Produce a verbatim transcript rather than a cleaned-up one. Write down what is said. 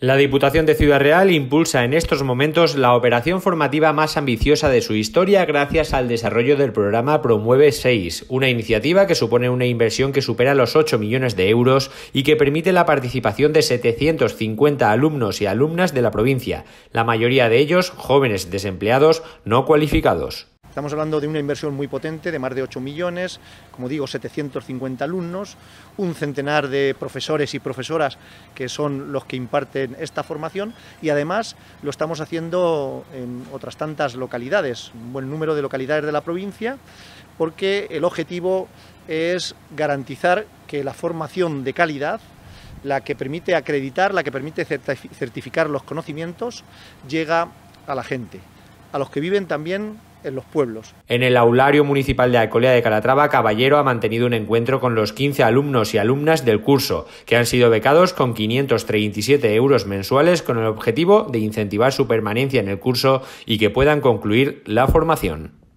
La Diputación de Ciudad Real impulsa en estos momentos la operación formativa más ambiciosa de su historia gracias al desarrollo del programa Promueve seis, una iniciativa que supone una inversión que supera los ocho millones de euros y que permite la participación de setecientos cincuenta alumnos y alumnas de la provincia, la mayoría de ellos jóvenes desempleados no cualificados. Estamos hablando de una inversión muy potente, de más de ocho millones, como digo, setecientos cincuenta alumnos, un centenar de profesores y profesoras que son los que imparten esta formación y además lo estamos haciendo en otras tantas localidades, un buen número de localidades de la provincia, porque el objetivo es garantizar que la formación de calidad, la que permite acreditar, la que permite certificar los conocimientos, llega a la gente, a los que viven también en los pueblos. En el aulario municipal de Alcolea de Calatrava, Caballero ha mantenido un encuentro con los quince alumnos y alumnas del curso, que han sido becados con quinientos treinta y siete euros mensuales con el objetivo de incentivar su permanencia en el curso y que puedan concluir la formación.